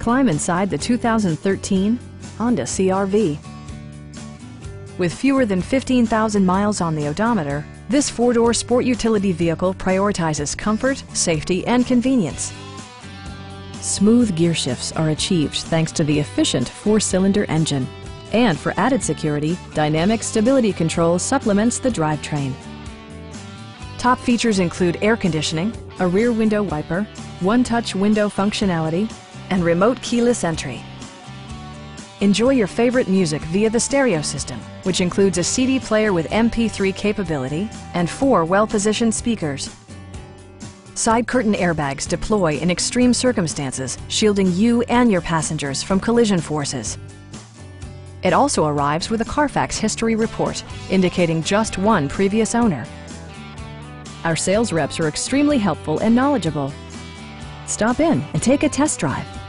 Climb inside the 2013 Honda CR-V. With fewer than 15,000 miles on the odometer, this four-door sport utility vehicle prioritizes comfort, safety, and convenience. Smooth gear shifts are achieved thanks to the efficient four-cylinder engine. And for added security, dynamic stability control supplements the drivetrain. Top features include air conditioning, a rear window wiper, one-touch window functionality, and remote keyless entry. Enjoy your favorite music via the stereo system, which includes a CD player with MP3 capability and 4 well-positioned speakers. Side curtain airbags deploy in extreme circumstances, shielding you and your passengers from collision forces. It also arrives with a Carfax history report, indicating just one previous owner. Our sales reps are extremely helpful and knowledgeable. Stop in and take a test drive.